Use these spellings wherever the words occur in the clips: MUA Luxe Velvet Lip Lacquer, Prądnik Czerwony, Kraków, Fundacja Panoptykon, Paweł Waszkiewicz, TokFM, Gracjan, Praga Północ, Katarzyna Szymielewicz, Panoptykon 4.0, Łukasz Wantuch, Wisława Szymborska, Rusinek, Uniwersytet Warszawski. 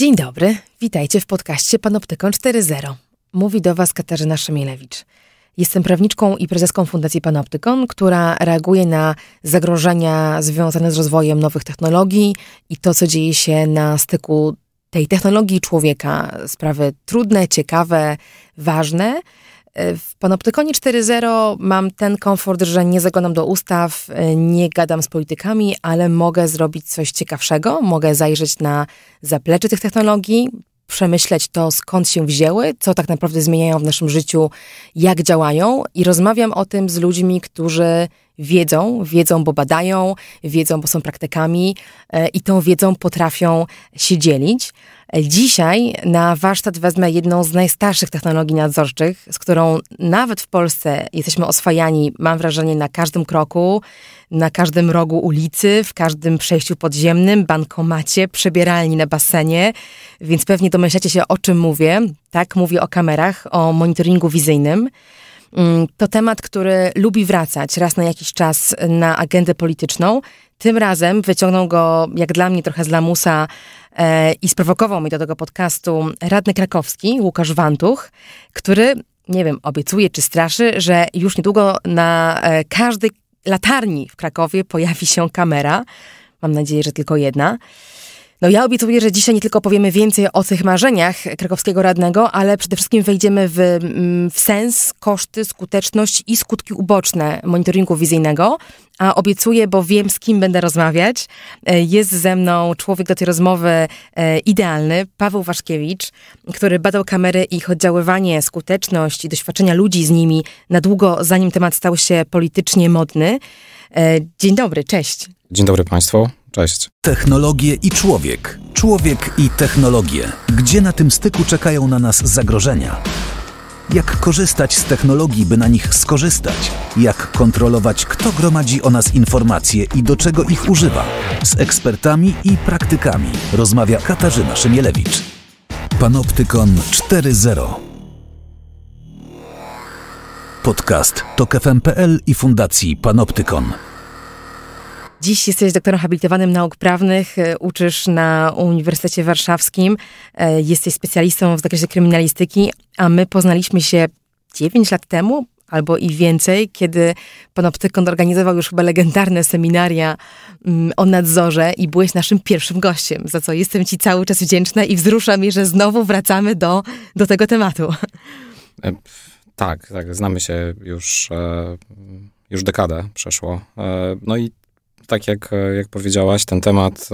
Dzień dobry, witajcie w podcaście Panoptykon 4.0. Mówi do Was Katarzyna Szymielewicz. Jestem prawniczką i prezeską Fundacji Panoptykon, która reaguje na zagrożenia związane z rozwojem nowych technologii i to, co dzieje się na styku tej technologii i człowieka. Sprawy trudne, ciekawe, ważne. W Panoptykonie 4.0 mam ten komfort, że nie zaglądam do ustaw, nie gadam z politykami, ale mogę zrobić coś ciekawszego, mogę zajrzeć na zaplecze tych technologii, przemyśleć to, skąd się wzięły, co tak naprawdę zmieniają w naszym życiu, jak działają i rozmawiam o tym z ludźmi, którzy wiedzą, bo badają, wiedzą, bo są praktykami i tą wiedzą potrafią się dzielić. Dzisiaj na warsztat wezmę jedną z najstarszych technologii nadzorczych, z którą nawet w Polsce jesteśmy oswajani, mam wrażenie, na każdym kroku, na każdym rogu ulicy, w każdym przejściu podziemnym, bankomacie, przebieralni na basenie, więc pewnie domyślacie się, o czym mówię. Tak, mówię o kamerach, o monitoringu wizyjnym. To temat, który lubi wracać raz na jakiś czas na agendę polityczną. Tym razem wyciągnął go, jak dla mnie, trochę z lamusa i sprowokował mnie do tego podcastu radny krakowski Łukasz Wantuch, który, nie wiem, obiecuje czy straszy, że już niedługo na każdej latarni w Krakowie pojawi się kamera. Mam nadzieję, że tylko jedna. No ja obiecuję, że dzisiaj nie tylko powiemy więcej o tych marzeniach krakowskiego radnego, ale przede wszystkim wejdziemy w sens, koszty, skuteczność i skutki uboczne monitoringu wizyjnego. A obiecuję, bo wiem, z kim będę rozmawiać. Jest ze mną człowiek do tej rozmowy idealny, Paweł Waszkiewicz, który badał kamery i ich oddziaływanie, skuteczność i doświadczenia ludzi z nimi na długo, zanim temat stał się politycznie modny. Dzień dobry, cześć. Dzień dobry Państwu. Cześć. Technologie i człowiek. Człowiek i technologie. Gdzie na tym styku czekają na nas zagrożenia? Jak korzystać z technologii, by na nich skorzystać? Jak kontrolować, kto gromadzi o nas informacje i do czego ich używa? Z ekspertami i praktykami rozmawia Katarzyna Szymielewicz. Panoptykon 4.0. Podcast TokFM.pl i Fundacji Panoptykon. Dziś jesteś doktorem habilitowanym nauk prawnych, uczysz na Uniwersytecie Warszawskim, jesteś specjalistą w zakresie kryminalistyki, a my poznaliśmy się 9 lat temu albo i więcej, kiedy Panoptykon organizował już chyba legendarne seminaria o nadzorze i byłeś naszym pierwszym gościem, za co jestem Ci cały czas wdzięczna i wzrusza mnie, że znowu wracamy do tego tematu. Tak, znamy się już dekadę przeszło. No i tak jak powiedziałaś, ten temat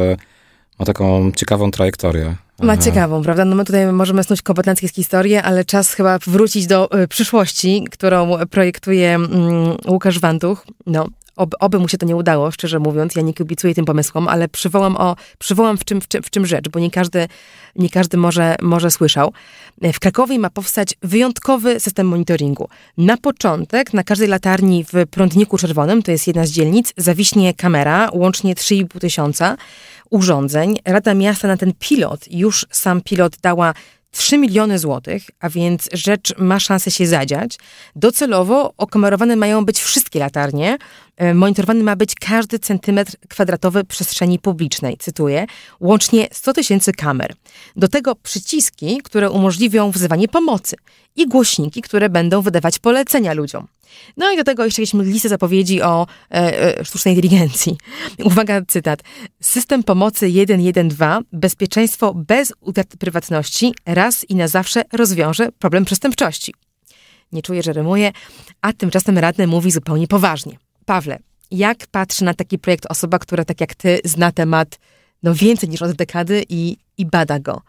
ma taką ciekawą trajektorię. Ma ciekawą, prawda? No my tutaj możemy snuć kompetenckie historie, ale czas chyba wrócić do przyszłości, którą projektuje Łukasz Wantuch. No, oby mu się to nie udało, szczerze mówiąc. Ja nie kibicuję tym pomysłom, ale przywołam w czym rzecz, bo nie każdy może słyszał. W Krakowie ma powstać wyjątkowy system monitoringu. Na początek na każdej latarni w Prądniku Czerwonym, to jest jedna z dzielnic, zawiśnie kamera, łącznie 3500 urządzeń. Rada Miasta na ten pilot, już sam pilot dała 3 miliony złotych, a więc rzecz ma szansę się zadziać. Docelowo okamerowane mają być wszystkie latarnie. Monitorowany ma być każdy centymetr kwadratowy przestrzeni publicznej, cytuję, łącznie 100 000 kamer. Do tego przyciski, które umożliwią wzywanie pomocy i głośniki, które będą wydawać polecenia ludziom. No i do tego jeszcze jakieś listę zapowiedzi o sztucznej inteligencji. Uwaga, cytat. System pomocy 112, bezpieczeństwo bez utraty prywatności, raz i na zawsze rozwiąże problem przestępczości. Nie czuję, że rymuję, a tymczasem radny mówi zupełnie poważnie. Pawle, jak patrzy na taki projekt osoba, która tak jak ty zna temat więcej niż od dekady i bada go?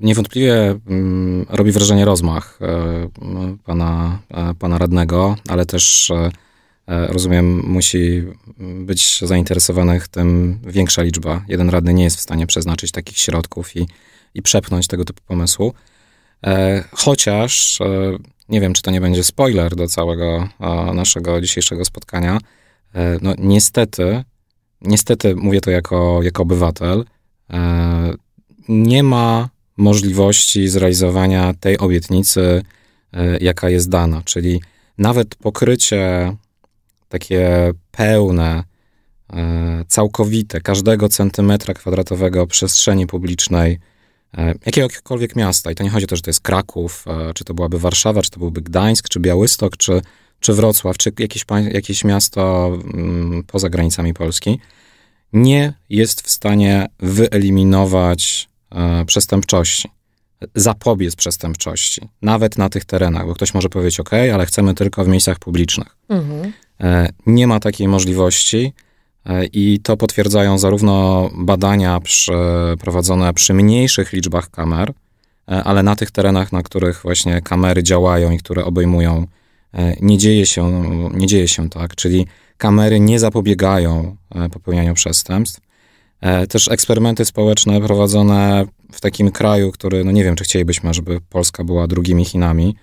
Niewątpliwie robi wrażenie rozmach pana radnego, ale też rozumiem, musi być zainteresowanych tym większa liczba. Jeden radny nie jest w stanie przeznaczyć takich środków i przepchnąć tego typu pomysłu. Chociaż nie wiem, czy to nie będzie spoiler do całego naszego dzisiejszego spotkania. No niestety mówię to jako obywatel, nie ma możliwości zrealizowania tej obietnicy, jaka jest dana. Czyli nawet pokrycie takie pełne całkowite każdego centymetra kwadratowego przestrzeni publicznej jakiegokolwiek miasta. I to nie chodzi o to, że to jest Kraków, czy to byłaby Warszawa, czy to byłby Gdańsk, czy Białystok, czy Wrocław, czy jakieś miasto poza granicami Polski, nie jest w stanie wyeliminować przestępczości, zapobiec przestępczości, nawet na tych terenach, bo ktoś może powiedzieć, ok, ale chcemy tylko w miejscach publicznych. Mhm. Nie ma takiej możliwości i to potwierdzają zarówno badania prowadzone przy mniejszych liczbach kamer, ale na tych terenach, na których właśnie kamery działają i które obejmują, nie dzieje się tak, czyli kamery nie zapobiegają popełnianiu przestępstw. Też eksperymenty społeczne prowadzone w takim kraju, który, no nie wiem, czy chcielibyśmy, żeby Polska była drugimi Chinami,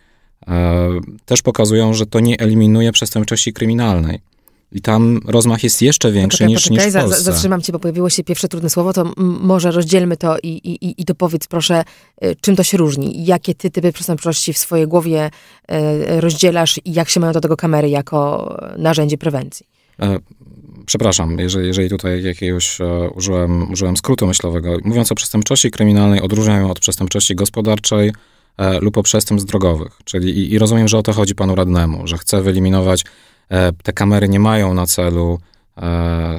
też pokazują, że to nie eliminuje przestępczości kryminalnej. I tam rozmach jest jeszcze większy niż w Polsce. Zatrzymam cię, bo pojawiło się pierwsze trudne słowo, to może rozdzielmy to i dopowiedz proszę, czym to się różni? Jakie ty typy przestępczości w swojej głowie rozdzielasz i jak się mają do tego kamery jako narzędzie prewencji? Przepraszam, jeżeli tutaj jakiegoś użyłem skrótu myślowego. Mówiąc o przestępczości kryminalnej, odróżniam ją od przestępczości gospodarczej lub o przestępstw drogowych. Czyli i rozumiem, że o to chodzi panu radnemu, że chce wyeliminować. Te kamery nie mają na celu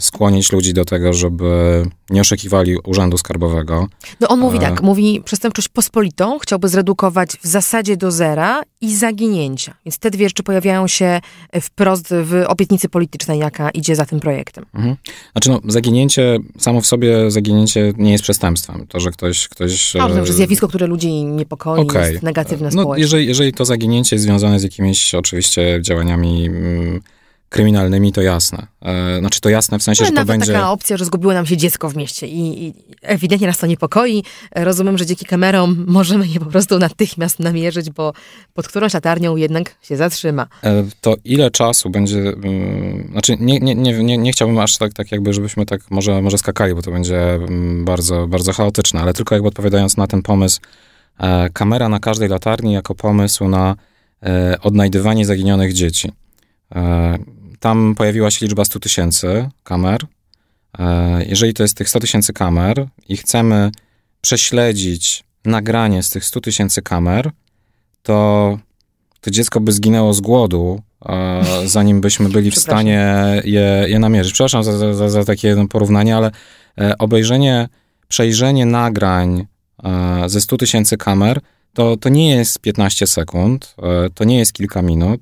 skłonić ludzi do tego, żeby nie oszukiwali urzędu skarbowego. No on mówi tak, mówi przestępczość pospolitą chciałby zredukować w zasadzie do zera i zaginięcia. Więc te dwie rzeczy pojawiają się wprost w obietnicy politycznej, jaka idzie za tym projektem. Mhm. Znaczy no, zaginięcie, samo w sobie zaginięcie nie jest przestępstwem. To, że ktoś... No, to jest zjawisko, które ludzi niepokoi, okay. Jest negatywne społecznie. No, jeżeli to zaginięcie jest związane z jakimiś oczywiście działaniami... kryminalnymi, to jasne. Znaczy to jasne w sensie, no, że to będzie... taka opcja, że zgubiło nam się dziecko w mieście i ewidentnie nas to niepokoi. Rozumiem, że dzięki kamerom możemy je po prostu natychmiast namierzyć, bo pod którąś latarnią jednak się zatrzyma. To ile czasu będzie... Znaczy nie chciałbym aż tak jakby, żebyśmy tak może skakali, bo to będzie bardzo, bardzo chaotyczne, ale tylko jakby odpowiadając na ten pomysł. Kamera na każdej latarni jako pomysł na odnajdywanie zaginionych dzieci. Tam pojawiła się liczba 100 tysięcy kamer. Jeżeli to jest tych 100 tysięcy kamer i chcemy prześledzić nagranie z tych 100 tysięcy kamer, to dziecko by zginęło z głodu, zanim byśmy byli w stanie je namierzyć. Przepraszam za takie porównanie, ale przejrzenie nagrań ze 100 tysięcy kamer, to nie jest 15 sekund, to nie jest kilka minut,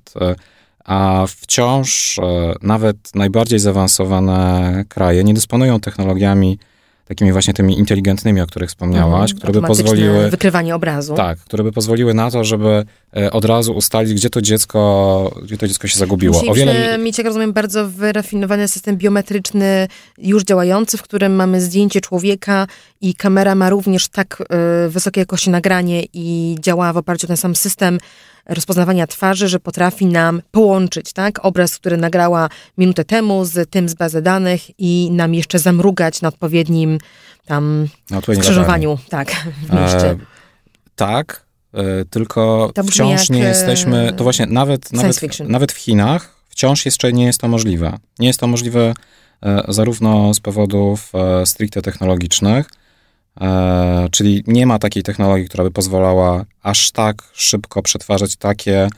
a wciąż nawet najbardziej zaawansowane kraje nie dysponują technologiami takimi właśnie tymi inteligentnymi, o których wspomniałaś, które by pozwoliły... wykrywanie obrazu. Tak, które by pozwoliły na to, żeby od razu ustalić, gdzie to dziecko się zagubiło. Mieć, jak rozumiem, bardzo wyrafinowany system biometryczny już działający, w którym mamy zdjęcie człowieka i kamera ma również tak wysokiej jakości nagranie i działa w oparciu o ten sam system rozpoznawania twarzy, że potrafi nam połączyć, tak, obraz, który nagrała minutę temu z tym z bazy danych i nam jeszcze zamrugać na odpowiednim tam skrzyżowaniu. Tak, w mieście. Tak, tylko wciąż nie jesteśmy, to właśnie nawet w Chinach wciąż jeszcze nie jest to możliwe. Nie jest to możliwe zarówno z powodów stricte technologicznych, czyli nie ma takiej technologii, która by pozwalała aż tak szybko przetwarzać takie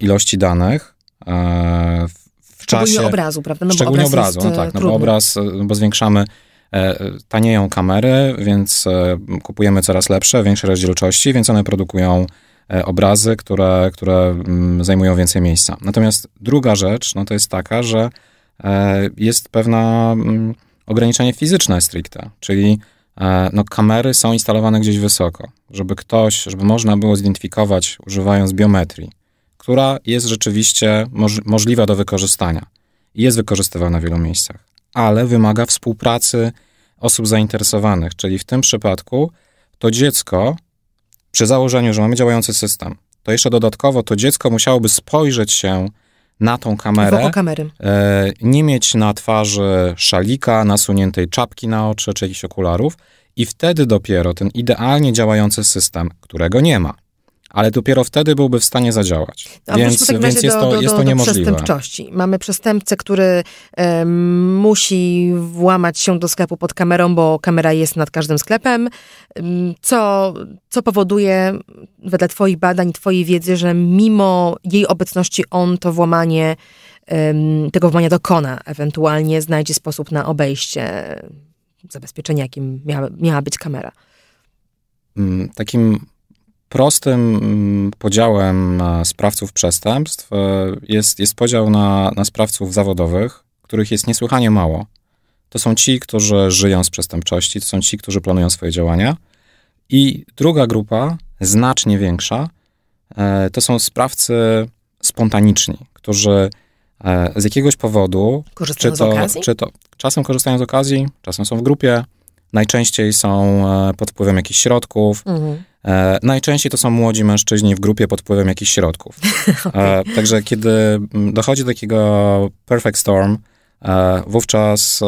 ilości danych w czasie... Szczególnie obrazu, prawda? No szczególnie obrazu, no tak, no bo obraz, bo zwiększamy, tanieją kamery, więc kupujemy coraz lepsze, większej rozdzielczości, więc one produkują obrazy, które zajmują więcej miejsca. Natomiast druga rzecz, no to jest taka, że jest pewne ograniczenie fizyczne stricte, czyli no, kamery są instalowane gdzieś wysoko, żeby można było zidentyfikować, używając biometrii, która jest rzeczywiście możliwa do wykorzystania i jest wykorzystywana w wielu miejscach, ale wymaga współpracy osób zainteresowanych, czyli w tym przypadku to dziecko, przy założeniu, że mamy działający system, to jeszcze dodatkowo to dziecko musiałoby spojrzeć się na tą kamerę, nie mieć na twarzy szalika, nasuniętej czapki na oczy, czy jakichś okularów i wtedy dopiero ten idealnie działający system, którego nie ma, ale dopiero wtedy byłby w stanie zadziałać. No, więc jest to niemożliwe. Przestępczości. Mamy przestępcę, który musi włamać się do sklepu pod kamerą, bo kamera jest nad każdym sklepem, co powoduje wedle twoich badań i twojej wiedzy, że mimo jej obecności on to włamanie, tego włamania dokona, ewentualnie znajdzie sposób na obejście zabezpieczenia, jakim miała być kamera. Takim prostym podziałem sprawców przestępstw jest podział na sprawców zawodowych, których jest niesłychanie mało. To są ci, którzy żyją z przestępczości, to są ci, którzy planują swoje działania. I druga grupa, znacznie większa, to są sprawcy spontaniczni, którzy z jakiegoś powodu... Korzystają z okazji? Czasem korzystają z okazji, czasem są w grupie, najczęściej są pod wpływem jakichś środków. Mhm. Najczęściej to są młodzi mężczyźni w grupie pod wpływem jakichś środków. Okay. Także kiedy dochodzi do takiego perfect storm, wówczas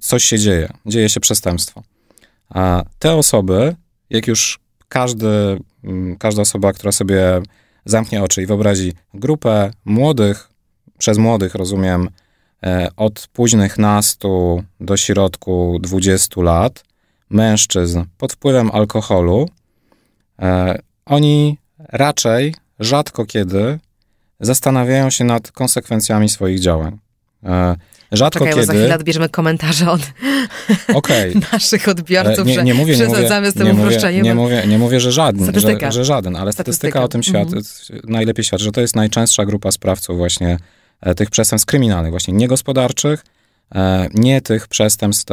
coś się dzieje. Dzieje się przestępstwo. Te osoby, jak już każda osoba, która sobie zamknie oczy i wyobrazi grupę młodych, przez młodych rozumiem, od późnych nastu do środku 20 lat, mężczyzn pod wpływem alkoholu, oni raczej rzadko kiedy zastanawiają się nad konsekwencjami swoich działań. Czekaj, za chwilę odbierzemy komentarze od naszych odbiorców, że przesadzamy z tym uproszczeniem. Nie mówię, że żaden, ale statystyka o tym najlepiej świadczy, że to jest najczęstsza grupa sprawców właśnie tych przestępstw kryminalnych, właśnie niegospodarczych, nie tych przestępstw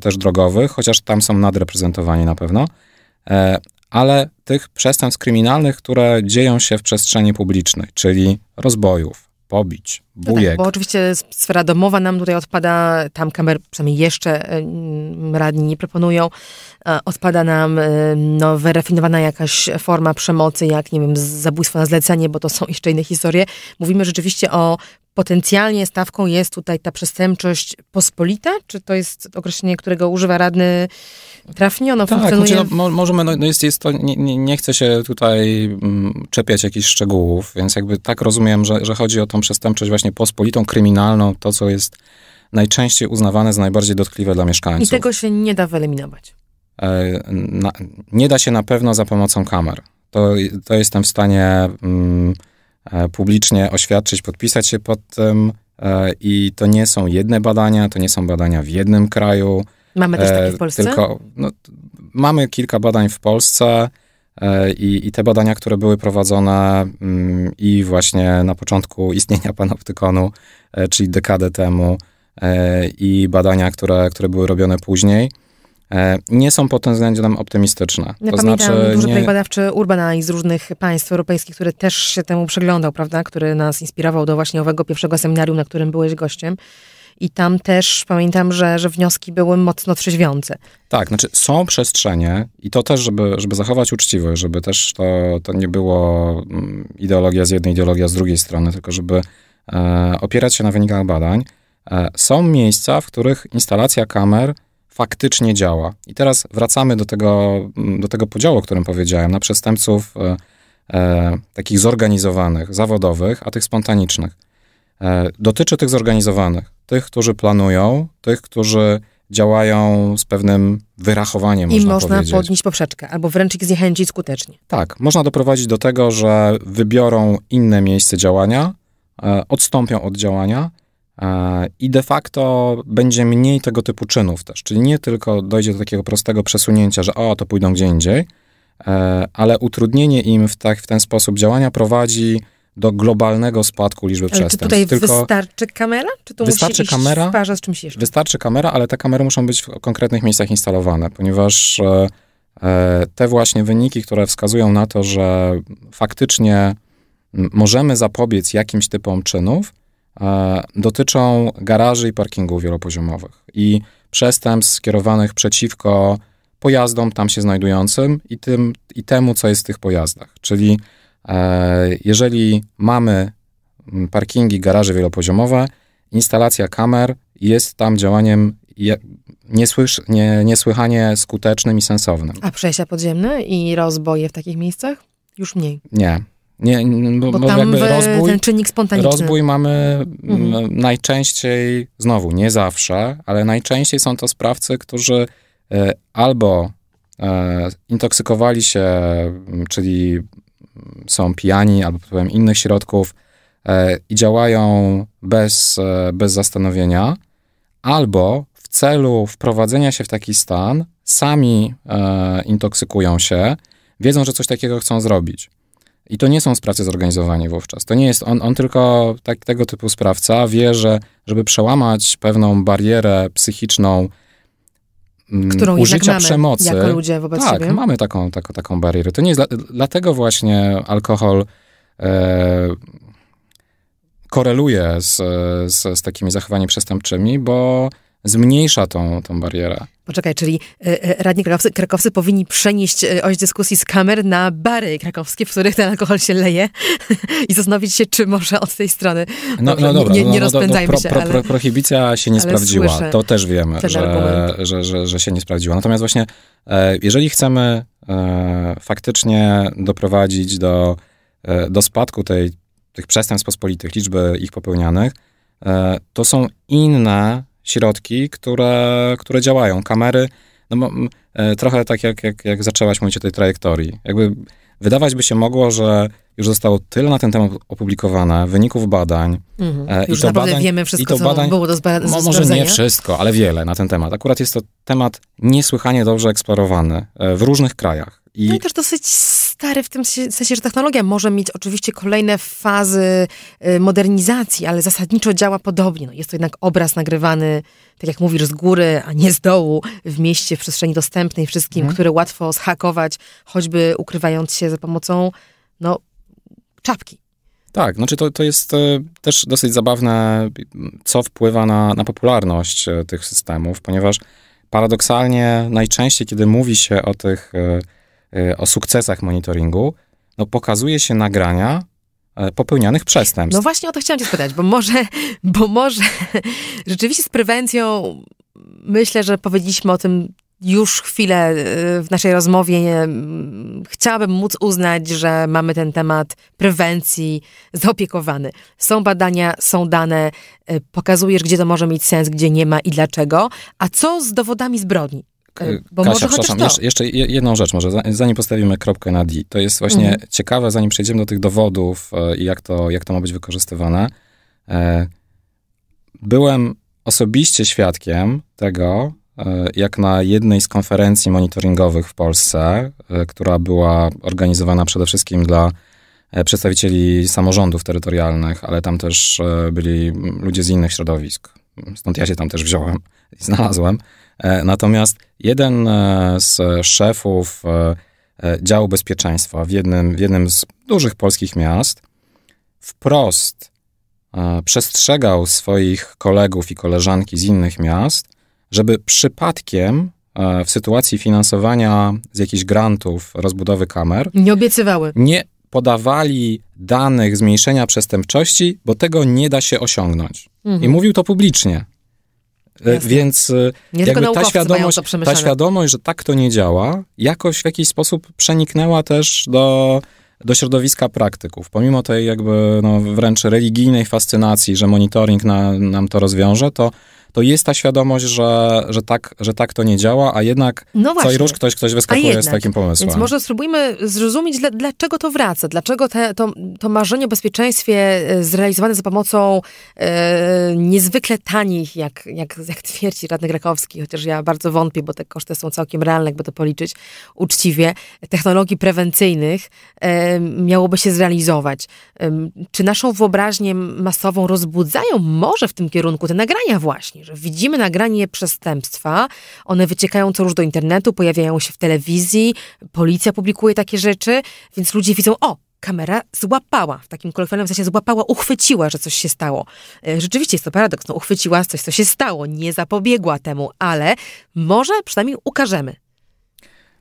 też drogowych, chociaż tam są nadreprezentowani na pewno, ale tych przestępstw kryminalnych, które dzieją się w przestrzeni publicznej, czyli rozbojów, pobić, bujek. Tak, bo oczywiście sfera domowa nam tutaj odpada, tam kamer przynajmniej jeszcze radni nie proponują, odpada nam wyrafinowana jakaś forma przemocy, jak nie wiem, zabójstwo na zlecenie, bo to są jeszcze inne historie. Mówimy rzeczywiście o potencjalnie stawką jest tutaj ta przestępczość pospolita? Czy to jest określenie, którego używa radny trafnie? Ono funkcjonuje? Znaczy, możemy, jest to, nie chcę się tutaj czepiać jakichś szczegółów, więc jakby tak rozumiem, że chodzi o tą przestępczość właśnie pospolitą, kryminalną, to co jest najczęściej uznawane za najbardziej dotkliwe dla mieszkańców. I tego się nie da wyeliminować? Nie da się na pewno za pomocą kamer. To jestem w stanie... publicznie oświadczyć, podpisać się pod tym i to nie są jedne badania, to nie są badania w jednym kraju. Mamy też takie w Polsce? Tylko, mamy kilka badań w Polsce i te badania, które były prowadzone i właśnie na początku istnienia Panoptykonu, czyli dekadę temu i badania, które były robione później, nie są pod tym względem optymistyczne. Ja pamiętam duży projekt badawczy Urbana z różnych państw europejskich, który też się temu przyglądał, prawda? Który nas inspirował do właśnie owego pierwszego seminarium, na którym byłeś gościem. I tam też pamiętam, że wnioski były mocno trzeźwiące. Tak, znaczy są przestrzenie i to też, żeby zachować uczciwość, żeby też to nie było ideologia z jednej, ideologia z drugiej strony, tylko żeby opierać się na wynikach badań. Są miejsca, w których instalacja kamer faktycznie działa. I teraz wracamy do tego podziału, o którym powiedziałem, na przestępców takich zorganizowanych, zawodowych, a tych spontanicznych. Dotyczy tych zorganizowanych, tych, którzy planują, tych, którzy działają z pewnym wyrachowaniem, można powiedzieć. Podnieść poprzeczkę, albo wręcz ich zniechęcić skutecznie. Tak, można doprowadzić do tego, że wybiorą inne miejsce działania, odstąpią od działania, i de facto będzie mniej tego typu czynów też. Czyli nie tylko dojdzie do takiego prostego przesunięcia, że to pójdą gdzie indziej, ale utrudnienie im w ten sposób działania prowadzi do globalnego spadku liczby przestępstw. Czy tutaj wystarczy kamera? Czy to wystarczy musi kamera, w parze z czymś jeszcze? Wystarczy kamera, ale te kamery muszą być w konkretnych miejscach instalowane, ponieważ te właśnie wyniki, które wskazują na to, że faktycznie możemy zapobiec jakimś typom czynów, dotyczą garaży i parkingów wielopoziomowych i przestępstw skierowanych przeciwko pojazdom tam się znajdującym i temu, co jest w tych pojazdach. Czyli jeżeli mamy parkingi, garaże wielopoziomowe, instalacja kamer jest tam działaniem niesłychanie skutecznym i sensownym. A przejścia podziemne i rozboje w takich miejscach? Już mniej. Nie. Nie, bo tam jakby rozbój, ten czynnik spontaniczny. Rozbój mamy najczęściej, znowu nie zawsze, ale najczęściej są to sprawcy, którzy albo intoksykowali się, czyli są pijani, albo potrzebem innych środków i działają bez zastanowienia, albo w celu wprowadzenia się w taki stan sami intoksykują się, wiedzą, że coś takiego chcą zrobić. I to nie są sprawcy zorganizowani wówczas. To nie jest on tylko tego typu sprawca wie, że żeby przełamać pewną barierę psychiczną którą użycia mamy przemocy. Jako ludzie wobec siebie. Mamy taką barierę. To nie jest dlatego właśnie alkohol koreluje z takimi zachowaniami przestępczymi, bo zmniejsza tą barierę. Poczekaj, czyli radni krakowscy powinni przenieść oś dyskusji z kamer na bary krakowskie, w których ten alkohol się leje i zastanowić się, czy może od tej strony nie rozpędzajmy się. Prohibicja się nie sprawdziła. To też wiemy, że się nie sprawdziła. Natomiast właśnie, jeżeli chcemy faktycznie doprowadzić do spadku tych przestępstw pospolitych, liczby ich popełnianych, to są inne środki, które działają. Kamery, trochę tak jak zaczęłaś mówić o tej trajektorii. Jakby wydawać by się mogło, że już zostało tyle na ten temat opublikowane, wyników badań. Już naprawdę wiemy wszystko, co było do sprawdzenia. Może nie wszystko, ale wiele na ten temat. Akurat jest to temat niesłychanie dobrze eksplorowany w różnych krajach. I też dosyć stary w tym sensie, że technologia może mieć oczywiście kolejne fazy modernizacji, ale zasadniczo działa podobnie. No, jest to jednak obraz nagrywany, tak jak mówisz, z góry, a nie z dołu, w mieście, w przestrzeni dostępnej wszystkim, które łatwo zhakować, choćby ukrywając się za pomocą czapki. Tak, znaczy to jest też dosyć zabawne, co wpływa na popularność tych systemów, ponieważ paradoksalnie najczęściej, kiedy mówi się o sukcesach monitoringu, pokazuje się nagrania popełnianych przestępstw. No właśnie o to chciałam cię spytać, bo może rzeczywiście z prewencją myślę, że powiedzieliśmy o tym już chwilę w naszej rozmowie. Chciałabym móc uznać, że mamy ten temat prewencji zaopiekowany. Są badania, są dane, pokazujesz, gdzie to może mieć sens, gdzie nie ma i dlaczego. A co z dowodami zbrodni? Bo Kasia, przepraszam, jeszcze jedną rzecz może, zanim postawimy kropkę na D. To jest właśnie ciekawe, zanim przejdziemy do tych dowodów i jak to ma być wykorzystywane. Byłem osobiście świadkiem tego, jak na jednej z konferencji monitoringowych w Polsce, która była organizowana przede wszystkim dla przedstawicieli samorządów terytorialnych, ale tam też byli ludzie z innych środowisk. Stąd ja się tam też wziąłem i znalazłem. Natomiast jeden z szefów działu bezpieczeństwa w jednym z dużych polskich miast wprost przestrzegał swoich kolegów i koleżanki z innych miast, żeby przypadkiem w sytuacji finansowania z jakichś grantów rozbudowy kamer nie obiecywały. Nie podawali danych zmniejszenia przestępczości, bo tego nie da się osiągnąć. I mówił to publicznie. Jasne. Więc jakby ta świadomość, że tak to nie działa, jakoś w jakiś sposób przeniknęła też do środowiska praktyków. Pomimo tej jakby wręcz religijnej fascynacji, że monitoring nam to rozwiąże, to jest ta świadomość, że tak to nie działa, a jednak co i róż ktoś wyskakuje z takim pomysłem. Więc może spróbujmy zrozumieć, dlaczego to wraca, dlaczego to marzenie o bezpieczeństwie zrealizowane za pomocą niezwykle tanich, jak twierdzi radny Krakowski, chociaż ja bardzo wątpię, bo te koszty są całkiem realne, jakby to policzyć uczciwie, technologii prewencyjnych miałoby się zrealizować. Czy naszą wyobraźnię masową rozbudzają może w tym kierunku te nagrania właśnie, że widzimy nagranie przestępstwa, one wyciekają co róż do internetu, pojawiają się w telewizji, policja publikuje takie rzeczy, więc ludzie widzą, kamera złapała, w takim kolokwialnym sensie złapała, uchwyciła, że coś się stało. Rzeczywiście jest to paradoks, uchwyciła coś, co się stało, nie zapobiegła temu, ale może przynajmniej ukażemy.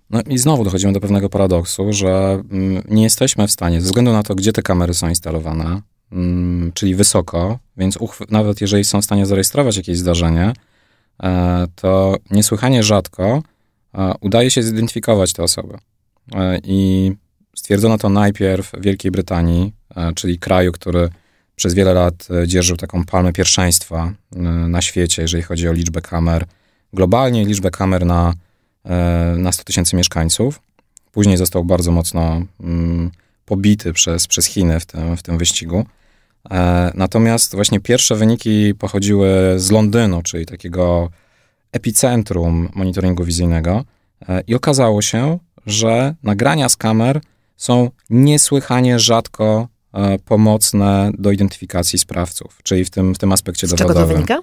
No i znowu dochodzimy do pewnego paradoksu, że nie jesteśmy w stanie, ze względu na to, gdzie te kamery są instalowane, czyli wysoko, więc nawet jeżeli są w stanie zarejestrować jakieś zdarzenie, to niesłychanie rzadko udaje się zidentyfikować te osoby. I Stwierdzono to najpierw w Wielkiej Brytanii, czyli kraju, który przez wiele lat dzierżył taką palmę pierwszeństwa na świecie, jeżeli chodzi o liczbę kamer globalnie, liczbę kamer na 100 tysięcy mieszkańców. Później został bardzo mocno pobity przez Chiny w tym wyścigu. Natomiast właśnie pierwsze wyniki pochodziły z Londynu, czyli takiego epicentrum monitoringu wizyjnego i okazało się, że nagrania z kamer są niesłychanie rzadko pomocne do identyfikacji sprawców, czyli w tym aspekcie dowodowym. Z czego to wynika?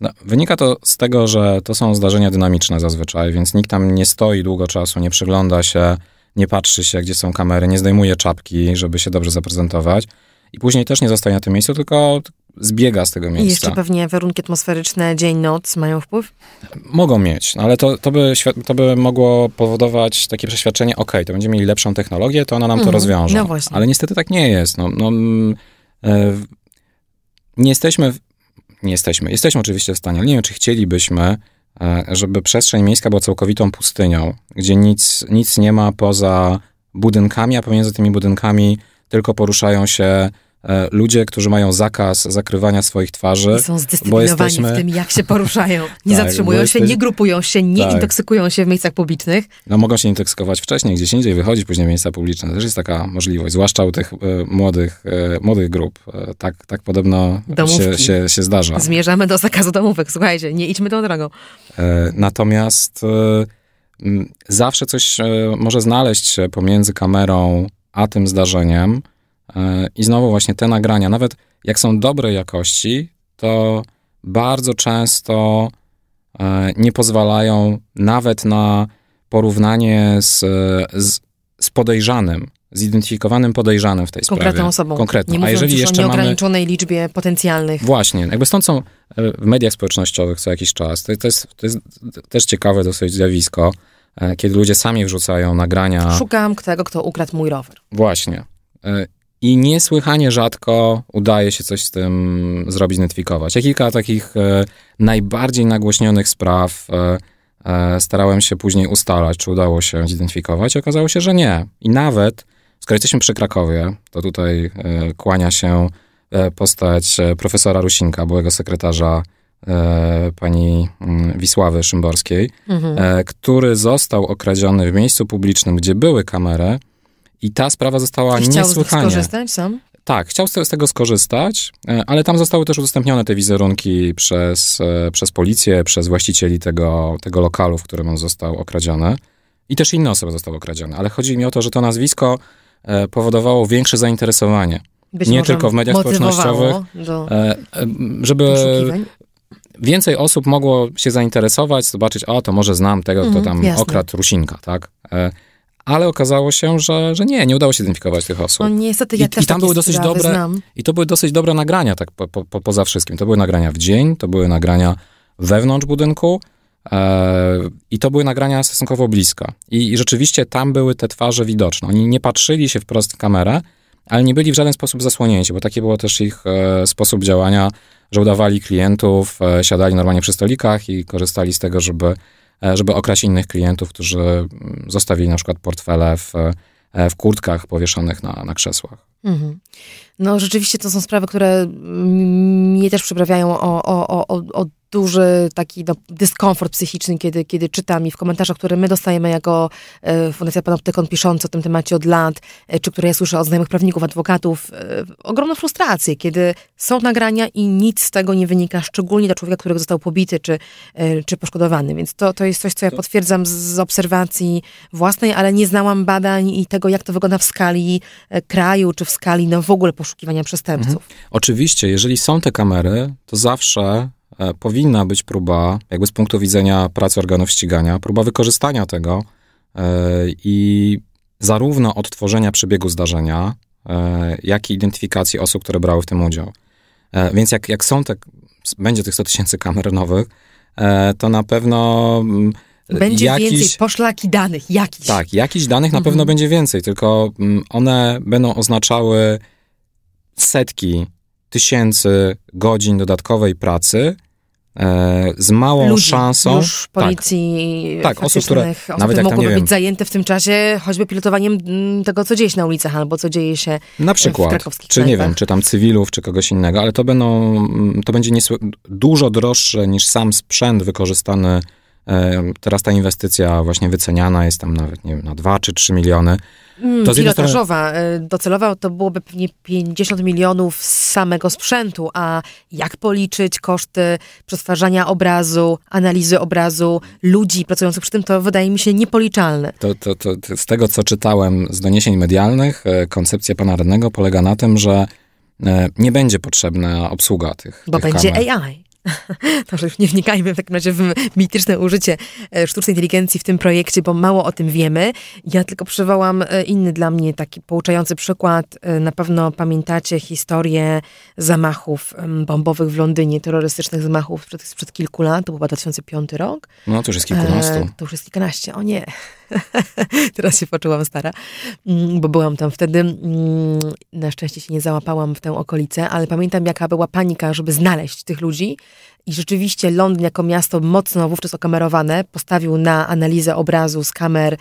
No, wynika to z tego, że to są zdarzenia dynamiczne zazwyczaj, więc nikt tam nie stoi długo czasu, nie przygląda się, nie patrzy się, gdzie są kamery, nie zdejmuje czapki, żeby się dobrze zaprezentować. I później też nie zostaje na tym miejscu, tylko zbiega z tego miejsca. I jeszcze pewnie warunki atmosferyczne, dzień, noc mają wpływ? Mogą mieć, ale to by mogło powodować takie przeświadczenie, okej, to będziemy mieli lepszą technologię, to ona nam to rozwiąże. No właśnie. Ale niestety tak nie jest. Jesteśmy oczywiście w stanie, ale nie wiem, czy chcielibyśmy, żeby przestrzeń miejska była całkowitą pustynią, gdzie nic nie ma poza budynkami, a pomiędzy tymi budynkami tylko poruszają się ludzie, którzy mają zakaz zakrywania swoich twarzy. I są zdecydowani w tym, jak się poruszają. Nie tak, zatrzymują się, nie grupują się, nie intoksykują się w miejscach publicznych. No mogą się intoksykować wcześniej, gdzieś indziej, wychodzić później w miejsca publiczne. To też jest taka możliwość, zwłaszcza u tych młodych grup. Tak podobno się zdarza. Zmierzamy do zakazu domówek. Słuchajcie, nie idźmy tą drogą. Natomiast zawsze coś może znaleźć się pomiędzy kamerą a tym zdarzeniem. I znowu właśnie te nagrania, nawet jak są dobrej jakości, to bardzo często nie pozwalają nawet na porównanie z podejrzanym, zidentyfikowanym podejrzanym w tej sprawie. Konkretną osobą. Konkretną. Nie mówiąc jeżeli już jeszcze o nieograniczonej liczbie potencjalnych. Właśnie. Jakby stąd są w mediach społecznościowych co jakiś czas. To jest też ciekawe dosyć zjawisko, kiedy ludzie sami wrzucają nagrania. Szukam tego, kto ukradł mój rower. Właśnie. I niesłychanie rzadko udaje się coś z tym zrobić, zidentyfikować. Ja kilka takich najbardziej nagłośnionych spraw starałem się później ustalać, czy udało się zidentyfikować. Okazało się, że nie. I nawet, skoro jesteśmy przy Krakowie, to tutaj kłania się postać profesora Rusinka, byłego sekretarza pani Wisławy Szymborskiej, który został okradziony w miejscu publicznym, gdzie były kamery. I ta sprawa została niesłychanie... Chciał z tego skorzystać sam? Tak, chciał z tego skorzystać, ale tam zostały też udostępnione te wizerunki przez policję, przez właścicieli tego lokalu, w którym on został okradziony. I też inne osoby zostały okradzione. Ale chodzi mi o to, że to nazwisko powodowało większe zainteresowanie. Nie tylko w mediach społecznościowych. Żeby więcej osób mogło się zainteresować, zobaczyć, o, to może znam tego, kto tam okradł Rusinka, tak? Ale okazało się, że nie udało się identyfikować tych osób. No niestety, ja też tam były dosyć dobre znam. I to były dosyć dobre nagrania, tak poza wszystkim. To były nagrania w dzień, to były nagrania wewnątrz budynku i to były nagrania stosunkowo blisko. I rzeczywiście tam były te twarze widoczne. Oni nie patrzyli się wprost w kamerę, ale nie byli w żaden sposób zasłonięci, bo taki był też ich sposób działania, że udawali klientów, siadali normalnie przy stolikach i korzystali z tego, żeby okraść innych klientów, którzy zostawili na przykład portfele w kurtkach powieszonych na krzesłach. No rzeczywiście to są sprawy, które mnie też przyprawiają o duży taki dyskomfort psychiczny, kiedy czytam i w komentarzach, które my dostajemy jako Fundacja Panoptykon pisząc o tym temacie od lat, czy które ja słyszę od znajomych prawników, adwokatów, ogromną frustrację, kiedy są nagrania i nic z tego nie wynika, szczególnie dla człowieka, który został pobity czy poszkodowany. Więc to jest coś, co ja potwierdzam z obserwacji własnej, ale nie znałam badań i tego, jak to wygląda w skali kraju, czy w skali w ogóle poszukiwania przestępców. Oczywiście, jeżeli są te kamery, to zawsze powinna być próba, jakby z punktu widzenia pracy organów ścigania, próba wykorzystania tego i zarówno odtworzenia przebiegu zdarzenia, jak i identyfikacji osób, które brały w tym udział. Więc jak będzie tych 100 tysięcy kamer nowych, to na pewno... Będzie więcej poszlaki danych, jakiś. Tak, jakichś danych na pewno będzie więcej, tylko one będą oznaczały setki tysięcy godzin dodatkowej pracy, z małą szansą... Już policji, tak, osób, które nawet mogły być zajęte w tym czasie choćby pilotowaniem tego, co dzieje się na ulicach, albo co dzieje się na przykład, w krakowskich czy knajpach. Nie wiem, czy tam cywilów, czy kogoś innego, ale to będzie dużo droższe niż sam sprzęt wykorzystany. Teraz ta inwestycja właśnie wyceniana jest tam nawet, nie wiem, na 2 czy 3 miliony. Pilotażowa, docelowa to byłoby pewnie 50 milionów z samego sprzętu, a jak policzyć koszty przetwarzania obrazu, analizy obrazu, ludzi pracujących przy tym, to wydaje mi się niepoliczalne. To z tego, co czytałem z doniesień medialnych, koncepcja pana radnego polega na tym, że nie będzie potrzebna obsługa tych kamer. Bo będzie AI. To już nie wnikajmy w takim razie w mityczne użycie sztucznej inteligencji w tym projekcie, bo mało o tym wiemy. Ja tylko przywołam inny dla mnie taki pouczający przykład. Na pewno pamiętacie historię zamachów bombowych w Londynie, terrorystycznych zamachów sprzed kilku lat, to był 2005 rok. No to już jest kilkunastu. To już jest kilkanaście, o nie. Teraz się poczułam stara, bo byłam tam wtedy. Na szczęście się nie załapałam w tę okolicę, ale pamiętam, jaka była panika, żeby znaleźć tych ludzi. I rzeczywiście Londyn jako miasto mocno wówczas okamerowane postawił na analizę obrazu z kamer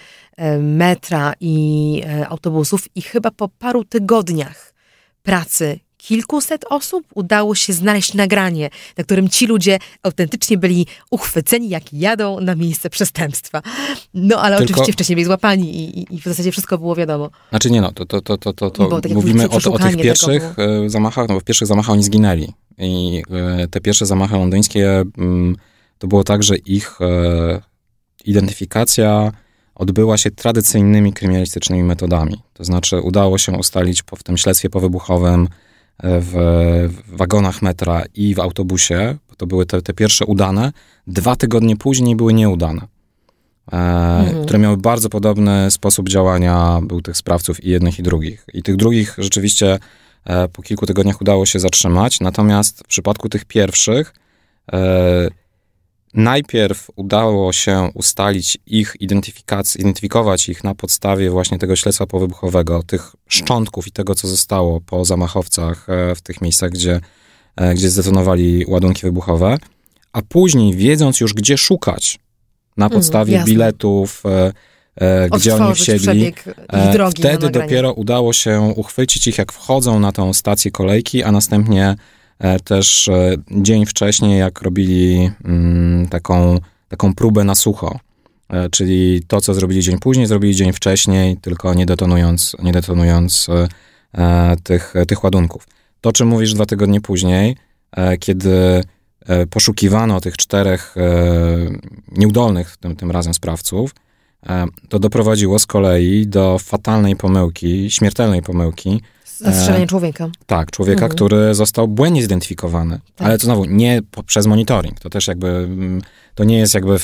metra i autobusów i chyba po paru tygodniach pracy kilkuset osób udało się znaleźć nagranie, na którym ci ludzie autentycznie byli uchwyceni, jak jadą na miejsce przestępstwa. No, ale tylko... oczywiście wcześniej byli złapani i w zasadzie wszystko było wiadomo. Znaczy nie, no, to tak mówimy o tych pierwszych zamachach, no bo w pierwszych zamachach oni zginęli. I te pierwsze zamachy londyńskie, to było tak, że ich identyfikacja odbyła się tradycyjnymi kryminalistycznymi metodami. To znaczy udało się ustalić w tym śledztwie powybuchowym w wagonach metra i w autobusie, bo to były te pierwsze udane, 2 tygodnie później były nieudane, które miały bardzo podobny sposób działania był tych sprawców i jednych i drugich. I tych drugich rzeczywiście po kilku tygodniach udało się zatrzymać, natomiast w przypadku tych pierwszych najpierw udało się ustalić ich identyfikację, identyfikować ich na podstawie właśnie tego śledztwa powybuchowego, tych szczątków i tego, co zostało po zamachowcach w tych miejscach, gdzie zdetonowali ładunki wybuchowe, a później wiedząc już, gdzie szukać na podstawie biletów, gdzie oni wsiedli, wtedy dopiero udało się uchwycić ich, jak wchodzą na tą stację kolejki, a następnie też dzień wcześniej, jak robili taką próbę na sucho. Czyli to, co zrobili dzień później, zrobili dzień wcześniej, tylko nie detonując tych ładunków. To, o czym mówisz 2 tygodnie później, kiedy poszukiwano tych 4 nieudolnych tym razem sprawców, to doprowadziło z kolei do fatalnej pomyłki, śmiertelnej pomyłki. Zastrzelenie człowieka. Tak, człowieka, który został błędnie zidentyfikowany. Tak. Ale to znowu, nie przez monitoring. To też jakby, to nie jest jakby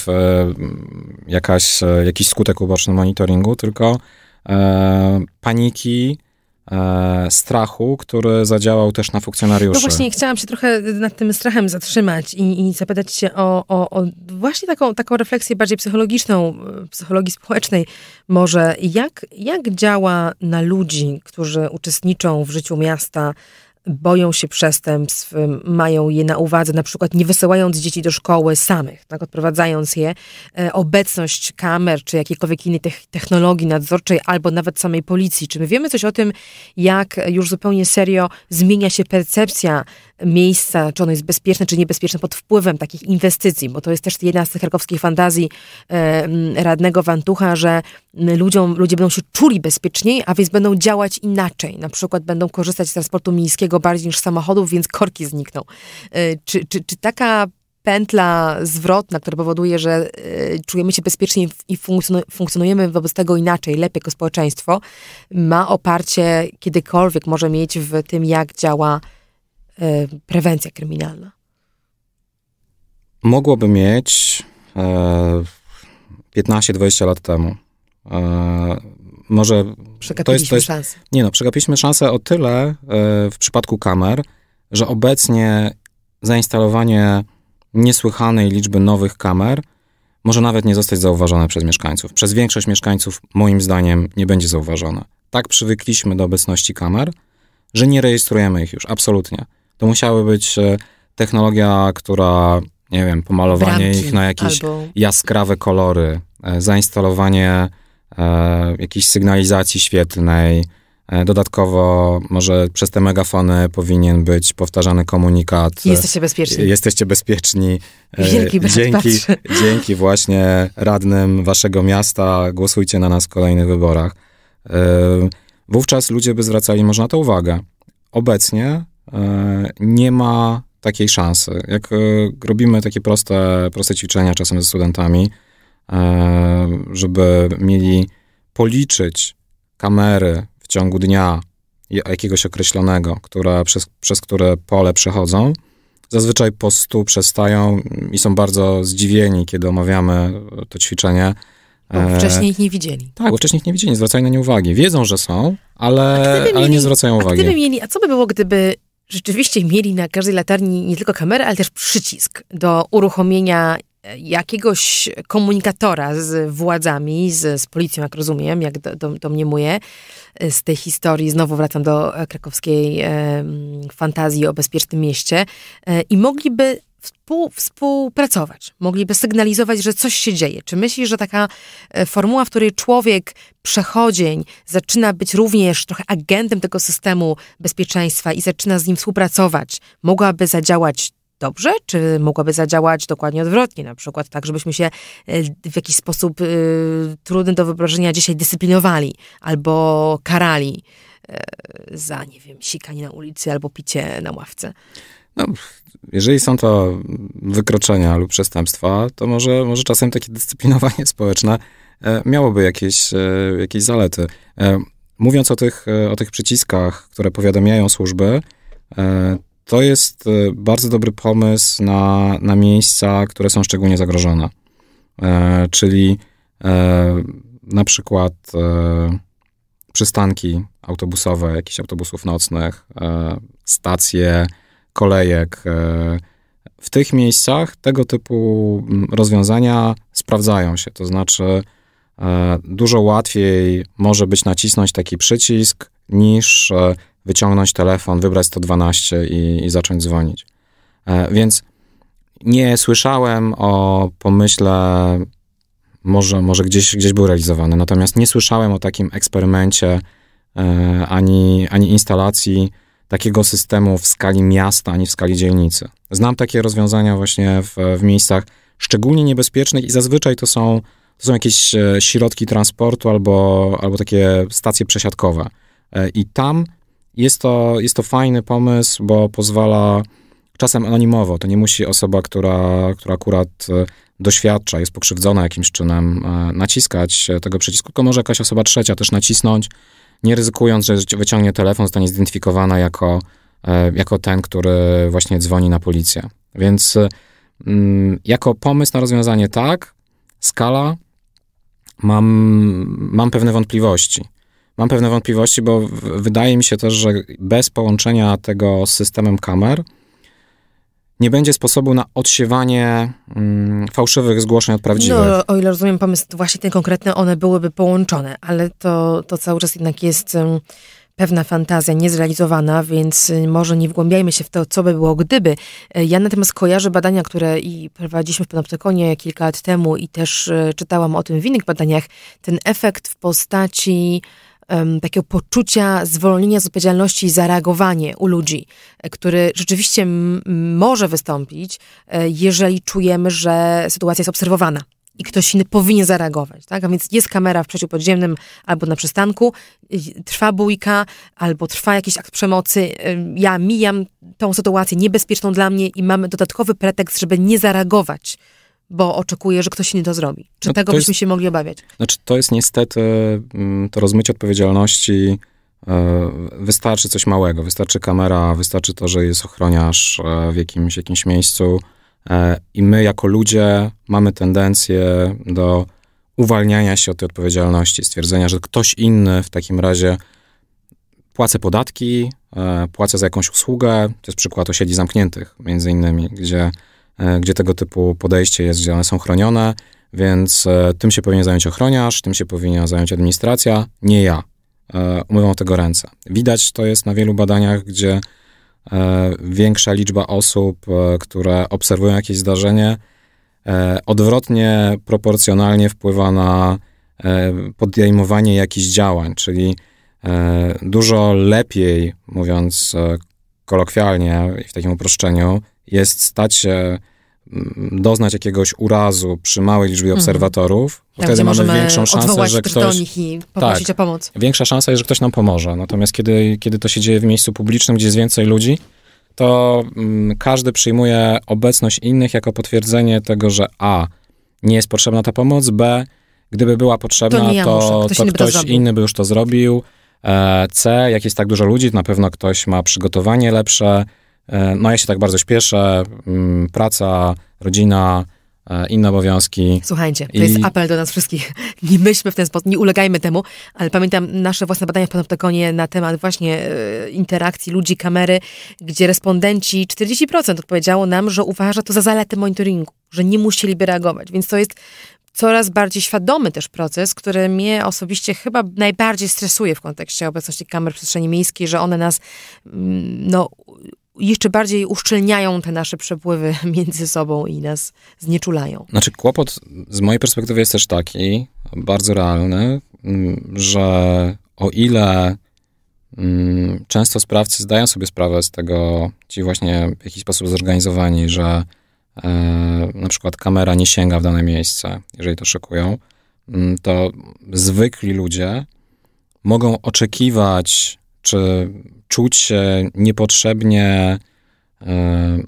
jakiś skutek uboczny monitoringu, tylko paniki, strachu, który zadziałał też na funkcjonariuszy. No właśnie, chciałam się trochę nad tym strachem zatrzymać i zapytać się o właśnie taką refleksję bardziej psychologiczną, psychologii społecznej może. Jak działa na ludzi, którzy uczestniczą w życiu miasta, boją się przestępstw, mają je na uwadze, na przykład nie wysyłając dzieci do szkoły samych, tak, odprowadzając je, obecność kamer, czy jakiejkolwiek innej technologii nadzorczej, albo nawet samej policji. Czy my wiemy coś o tym, jak już zupełnie serio zmienia się percepcja miejsca, czy ono jest bezpieczne, czy niebezpieczne pod wpływem takich inwestycji, bo to jest też jedna z tych krakowskich fantazji radnego Wantucha, że ludzie będą się czuli bezpieczniej, a więc będą działać inaczej. Na przykład będą korzystać z transportu miejskiego bardziej niż samochodów, więc korki znikną. Czy taka pętla zwrotna, która powoduje, że czujemy się bezpiecznie i funkcjonujemy wobec tego inaczej, lepiej jako społeczeństwo, ma oparcie kiedykolwiek może mieć w tym, jak działa prewencja kryminalna? Mogłoby mieć 15-20 lat temu. Może przegapiliśmy szansę. Nie no, przegapiliśmy szansę o tyle w przypadku kamer, że obecnie zainstalowanie niesłychanej liczby nowych kamer może nawet nie zostać zauważone przez mieszkańców. Przez większość mieszkańców, moim zdaniem, nie będzie zauważone. Tak przywykliśmy do obecności kamer, że nie rejestrujemy ich już, absolutnie. To musiała być technologia, która nie wiem, pomalowanie ich na jakieś jaskrawe kolory, zainstalowanie jakiejś sygnalizacji świetlnej. Dodatkowo może przez te megafony powinien być powtarzany komunikat. Jesteście bezpieczni. Jesteście bezpieczni. Dzięki właśnie radnym waszego miasta. Głosujcie na nas w kolejnych wyborach. Wówczas ludzie by zwracali może na to uwagę. Obecnie nie ma takiej szansy. Jak robimy takie proste ćwiczenia czasem ze studentami, żeby mieli policzyć kamery w ciągu dnia jakiegoś określonego, przez które pole przechodzą, zazwyczaj po 100 przestają i są bardzo zdziwieni, kiedy omawiamy to ćwiczenie. Bo wcześniej ich nie widzieli. Tak, bo wcześniej ich nie widzieli, nie zwracają na nie uwagi. Wiedzą, że są, ale nie zwracają uwagi. A co by było, gdyby rzeczywiście mieli na każdej latarni nie tylko kamerę, ale też przycisk do uruchomienia jakiegoś komunikatora z władzami, z policją, jak rozumiem, jak domniemuję z tej historii. Znowu wracam do krakowskiej fantazji o bezpiecznym mieście. I mogliby współpracować, mogliby sygnalizować, że coś się dzieje. Czy myślisz, że taka formuła, w której człowiek przechodzień zaczyna być również trochę agentem tego systemu bezpieczeństwa i zaczyna z nim współpracować, mogłaby zadziałać dobrze, czy mogłaby zadziałać dokładnie odwrotnie, na przykład tak, żebyśmy się w jakiś sposób trudny do wyobrażenia dzisiaj dyscyplinowali albo karali za, nie wiem, sikanie na ulicy albo picie na ławce? No, jeżeli są to wykroczenia lub przestępstwa, to może czasem takie dyscyplinowanie społeczne miałoby jakieś zalety. Mówiąc o tych przyciskach, które powiadamiają służby, to jest bardzo dobry pomysł na miejsca, które są szczególnie zagrożone. Czyli na przykład przystanki autobusowe, jakichś autobusów nocnych, stacje kolejek. W tych miejscach tego typu rozwiązania sprawdzają się. To znaczy dużo łatwiej może być nacisnąć taki przycisk niż wyciągnąć telefon, wybrać 112 i zacząć dzwonić. Więc nie słyszałem o pomyśle, może gdzieś był realizowany, natomiast nie słyszałem o takim eksperymencie ani instalacji takiego systemu w skali miasta, ani w skali dzielnicy. Znam takie rozwiązania właśnie w miejscach szczególnie niebezpiecznych i zazwyczaj to są jakieś środki transportu albo takie stacje przesiadkowe. I tam jest to fajny pomysł, bo pozwala czasem anonimowo, to nie musi osoba, która akurat doświadcza, jest pokrzywdzona jakimś czynem, naciskać tego przycisku, tylko może jakaś osoba trzecia też nacisnąć, nie ryzykując, że wyciągnie telefon, zostanie zidentyfikowana jako ten, który właśnie dzwoni na policję. Więc jako pomysł na rozwiązanie tak, skala, mam pewne wątpliwości. Mam pewne wątpliwości, bo wydaje mi się też, że bez połączenia tego z systemem kamer nie będzie sposobu na odsiewanie fałszywych zgłoszeń od prawdziwych. No, o ile rozumiem pomysł, właśnie te konkretne, one byłyby połączone, ale to cały czas jednak jest pewna fantazja niezrealizowana, więc może nie wgłębiajmy się w to, co by było gdyby. Ja natomiast kojarzę badania, które i prowadziliśmy w Panoptykonie kilka lat temu i też czytałam o tym w innych badaniach, ten efekt w postaci takiego poczucia zwolnienia z odpowiedzialności za reagowanie u ludzi, który rzeczywiście może wystąpić, jeżeli czujemy, że sytuacja jest obserwowana i ktoś inny powinien zareagować, tak? A więc jest kamera w przejściu podziemnym albo na przystanku, trwa bójka albo trwa jakiś akt przemocy, ja mijam tą sytuację niebezpieczną dla mnie i mamy dodatkowy pretekst, żeby nie zareagować, bo oczekuję, że ktoś inny to zrobi. Czy tego byśmy się mogli obawiać? Znaczy, to jest niestety to rozmycie odpowiedzialności. Wystarczy coś małego. Wystarczy kamera, wystarczy to, że jest ochroniarz w jakimś miejscu. I my jako ludzie mamy tendencję do uwalniania się od tej odpowiedzialności. Stwierdzenia, że ktoś inny w takim razie płacę podatki, płacę za jakąś usługę. To jest przykład osiedli zamkniętych, między innymi, gdzie tego typu podejście jest, gdzie one są chronione, więc tym się powinien zająć ochroniarz, tym się powinna zająć administracja, nie ja. Umywam tego ręce. Widać to jest na wielu badaniach, gdzie większa liczba osób, które obserwują jakieś zdarzenie, odwrotnie proporcjonalnie wpływa na podejmowanie jakichś działań, czyli dużo lepiej, mówiąc kolokwialnie i w takim uproszczeniu, jest stać się, doznać jakiegoś urazu przy małej liczbie obserwatorów, tam, wtedy mamy większą szansę, że ktoś... do nich i poprosić o pomoc. Większa szansa jest, że ktoś nam pomoże. Natomiast kiedy to się dzieje w miejscu publicznym, gdzie jest więcej ludzi, to każdy przyjmuje obecność innych jako potwierdzenie tego, że a, nie jest potrzebna ta pomoc, b, gdyby była potrzebna, to, ktoś inny by już to zrobił, c, jak jest tak dużo ludzi, to na pewno ktoś ma przygotowanie lepsze, no ja się tak bardzo śpieszę, praca, rodzina, inne obowiązki. Słuchajcie, to jest apel do nas wszystkich. Nie myślmy w ten sposób, nie ulegajmy temu, ale pamiętam nasze własne badania w Panoptykonie na temat właśnie interakcji ludzi, kamery, gdzie respondenci 40% odpowiedziało nam, że uważa to za zaletę monitoringu, że nie musieliby reagować, więc to jest coraz bardziej świadomy też proces, który mnie osobiście chyba najbardziej stresuje w kontekście obecności kamer w przestrzeni miejskiej, że one nas, no, jeszcze bardziej uszczelniają te nasze przepływy między sobą i nas znieczulają. Znaczy kłopot z mojej perspektywy jest też taki, bardzo realny, że o ile często sprawcy zdają sobie sprawę z tego, ci właśnie w jakiś sposób zorganizowani, że na przykład kamera nie sięga w dane miejsce, jeżeli to szykują, to zwykli ludzie mogą oczekiwać, czy czuć się niepotrzebnie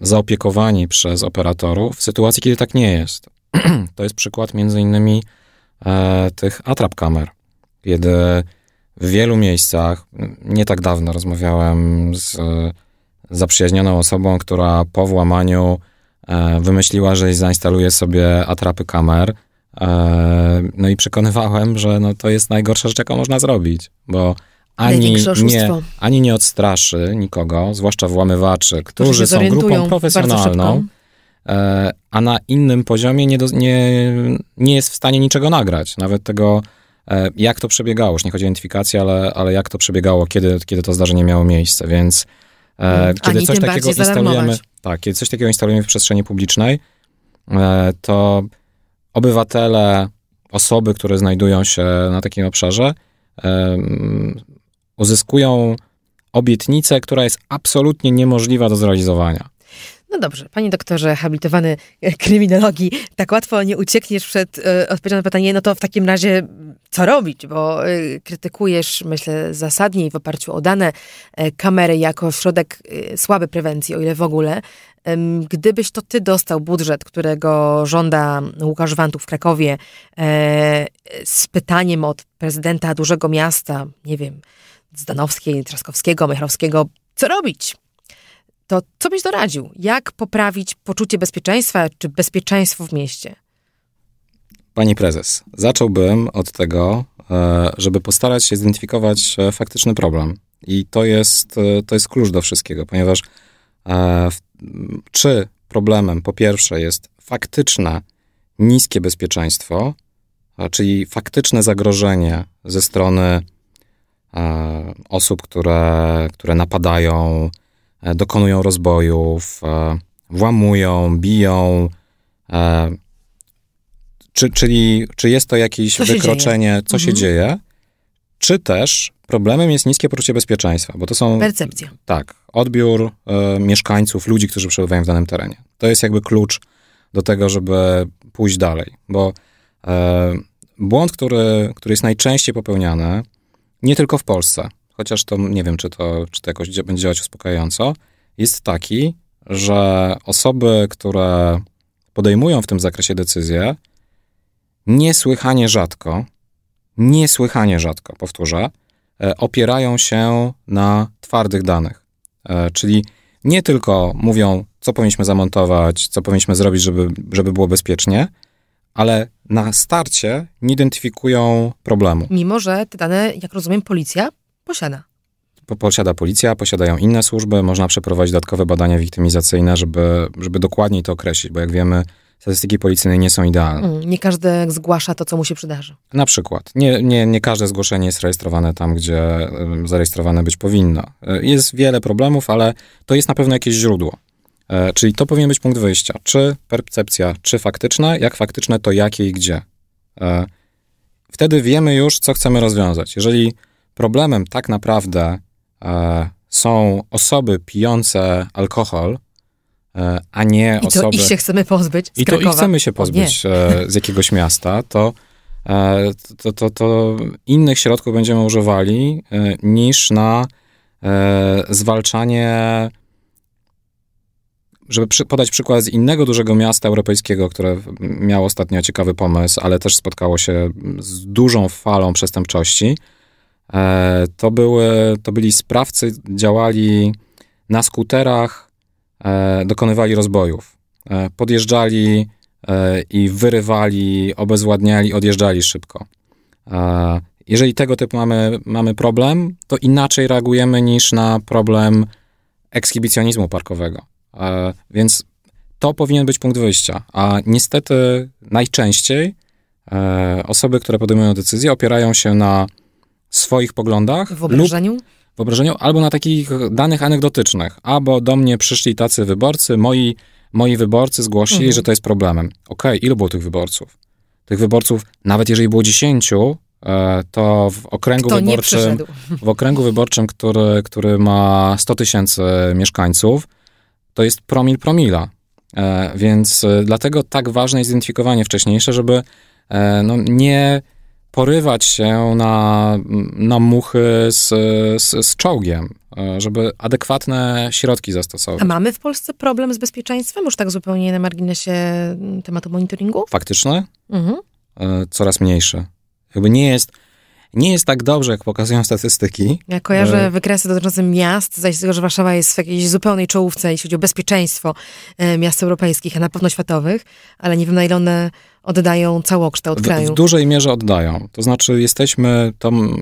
zaopiekowani przez operatorów w sytuacji, kiedy tak nie jest. To jest przykład między innymi tych atrap kamer, kiedy w wielu miejscach, nie tak dawno rozmawiałem z zaprzyjaźnioną osobą, która po włamaniu wymyśliła, że zainstaluje sobie atrapy kamer. No i przekonywałem, że no to jest najgorsza rzecz, jaką można zrobić, bo ani nie odstraszy nikogo, zwłaszcza włamywaczy, którzy są grupą profesjonalną, a na innym poziomie nie jest w stanie niczego nagrać. Nawet tego, jak to przebiegało. Już nie chodzi o identyfikację, ale jak to przebiegało, kiedy to zdarzenie miało miejsce. Więc kiedy coś takiego instalujemy w przestrzeni publicznej, to obywatele, osoby, które znajdują się na takim obszarze, uzyskują obietnicę, która jest absolutnie niemożliwa do zrealizowania. No dobrze, panie doktorze, habilitowany kryminologii, tak łatwo nie uciekniesz przed odpowiedzią na pytanie, no to w takim razie co robić? Bo krytykujesz, myślę, zasadnie i w oparciu o dane kamery jako środek słaby prewencji, o ile w ogóle. Gdybyś to ty dostał budżet, którego żąda Łukasz Wantuch w Krakowie, z pytaniem od prezydenta dużego miasta, nie wiem, Zdanowskiej, Trzaskowskiego, Michalskiego, co robić? To co byś doradził? Jak poprawić poczucie bezpieczeństwa, czy bezpieczeństwo w mieście? Pani prezes, zacząłbym od tego, żeby postarać się zidentyfikować faktyczny problem. I to jest klucz do wszystkiego, ponieważ czy problemem po pierwsze jest faktyczne niskie bezpieczeństwo, czyli faktyczne zagrożenie ze strony osób, które napadają, dokonują rozbojów, włamują, biją. Czyli jest to jakieś wykroczenie, co się dzieje, czy też problemem jest niskie poczucie bezpieczeństwa, bo to są... Percepcja. Tak, odbiór mieszkańców, ludzi, którzy przebywają w danym terenie. To jest jakby klucz do tego, żeby pójść dalej, bo błąd, który jest najczęściej popełniany, nie tylko w Polsce, chociaż to nie wiem, czy to jakoś będzie działać uspokajająco, jest taki, że osoby, które podejmują w tym zakresie decyzje, niesłychanie rzadko, powtórzę, opierają się na twardych danych. Czyli nie tylko mówią, co powinniśmy zamontować, co powinniśmy zrobić, żeby było bezpiecznie, ale na starcie nie identyfikują problemu. Mimo że te dane, jak rozumiem, policja posiada. Posiada policja, posiadają inne służby, można przeprowadzić dodatkowe badania wiktymizacyjne, żeby dokładniej to określić, bo jak wiemy, statystyki policyjne nie są idealne. Nie każdy zgłasza to, co mu się przydarzy. Na przykład. Nie każde zgłoszenie jest rejestrowane tam, gdzie zarejestrowane być powinno. Jest wiele problemów, ale to jest na pewno jakieś źródło. Czyli to powinien być punkt wyjścia. Czy percepcja, czy faktyczne? Jak faktyczne, to jakie i gdzie? Wtedy wiemy już, co chcemy rozwiązać. Jeżeli problemem tak naprawdę są osoby pijące alkohol, a nie osoby... I to ich się chcemy pozbyć z Krakowa. I to ich chcemy się pozbyć z jakiegoś miasta, to innych środków będziemy używali niż na zwalczanie... Żeby podać przykład z innego dużego miasta europejskiego, które miało ostatnio ciekawy pomysł, ale też spotkało się z dużą falą przestępczości, to byli sprawcy, działali na skuterach, dokonywali rozbojów. Podjeżdżali i wyrywali, obezwładniali, odjeżdżali szybko. Jeżeli tego typu mamy problem, to inaczej reagujemy niż na problem ekshibicjonizmu parkowego. Więc to powinien być punkt wyjścia, a niestety najczęściej osoby, które podejmują decyzje, opierają się na swoich poglądach, wyobrażeniu albo na takich danych anegdotycznych, albo do mnie przyszli tacy wyborcy, moi wyborcy zgłosili, że to jest problemem. Okej, ilu było tych wyborców? Tych wyborców, nawet jeżeli było 10, to w okręgu wyborczym, który ma 100 tysięcy mieszkańców, to jest promil promila, więc dlatego tak ważne jest zidentyfikowanie wcześniejsze, żeby nie porywać się na muchy z czołgiem, żeby adekwatne środki zastosować. A mamy w Polsce problem z bezpieczeństwem? Już tak zupełnie na marginesie tematu monitoringu? Faktyczne? Coraz mniejsze. Jakby nie jest tak dobrze, jak pokazują statystyki. Ja kojarzę wykresy dotyczące miast, zaś tego, że Warszawa jest w jakiejś zupełnej czołówce, jeśli chodzi o bezpieczeństwo miast europejskich, a na pewno światowych, ale nie wiem, na ile one oddają całokształt kraju. W dużej mierze oddają. To znaczy jesteśmy,